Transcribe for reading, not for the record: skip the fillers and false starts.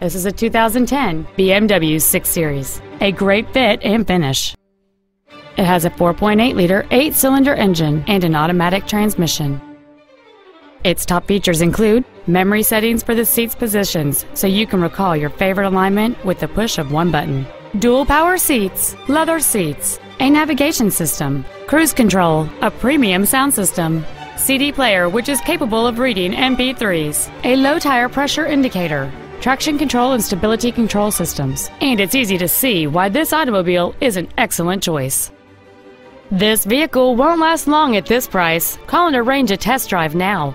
This is a 2010 BMW 6 Series, a great fit and finish. It has a 4.8-liter 8-cylinder engine and an automatic transmission. Its top features include memory settings for the seat's positions, so you can recall your favorite alignment with the push of one button, dual power seats, leather seats, a navigation system, cruise control, a premium sound system, CD player which is capable of reading MP3s, a low tire pressure indicator, traction control and stability control systems, and it's easy to see why this automobile is an excellent choice. This vehicle won't last long at this price. Call and arrange a test drive now.